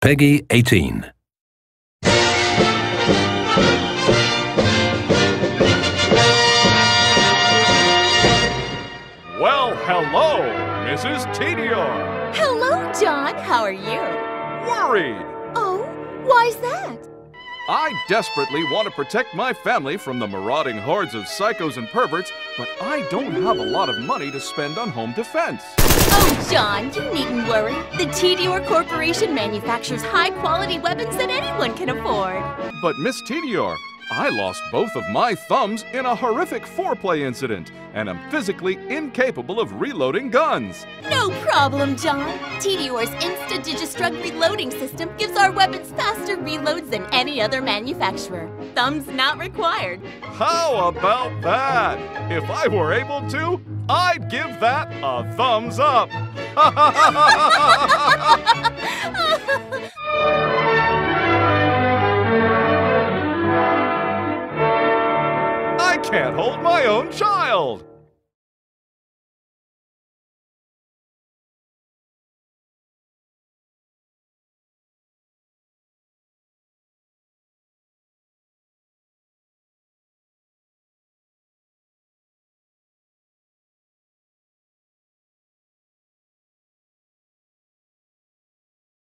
Peggy 18. Well, hello, Mrs. Tediore. Hello, John. How are you? Worried. Oh, why's that? I desperately want to protect my family from the marauding hordes of psychos and perverts, but I don't have a lot of money to spend on home defense. Oh, John, you needn't worry. The Tediore Corporation manufactures high-quality weapons that anyone can afford. But Miss Tediore, I lost both of my thumbs in a horrific foreplay incident, and I'm physically incapable of reloading guns. No problem, John. Tediore's Insta-Digistruck reloading system gives our weapons faster reloads than any other manufacturer. Thumbs not required. How about that? If I were able to, I'd give that a thumbs up. I can't hold my own child!